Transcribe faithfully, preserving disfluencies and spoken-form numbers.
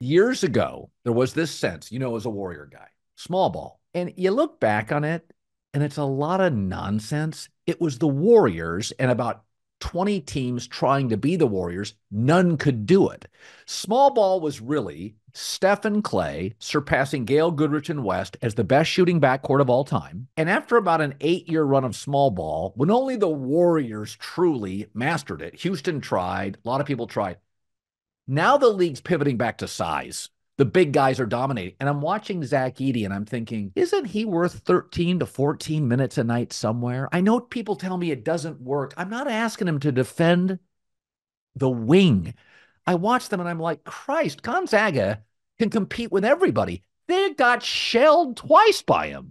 years ago, there was this sense, you know, as a Warrior guy, small ball. And you look back on it, and it's a lot of nonsense. It was the Warriors and about twenty teams trying to be the Warriors. None could do it. Small ball was really Steph and Clay surpassing Gale Goodrich and West as the best shooting backcourt of all time. And after about an eight-year run of small ball, when only the Warriors truly mastered it, Houston tried, a lot of people tried. Now the league's pivoting back to size. The big guys are dominating. And I'm watching Zach Edey, and I'm thinking, isn't he worth thirteen to fourteen minutes a night somewhere? I know people tell me it doesn't work. I'm not asking him to defend the wing. I watch them, and I'm like, Christ, Gonzaga can compete with everybody. They got shelled twice by him.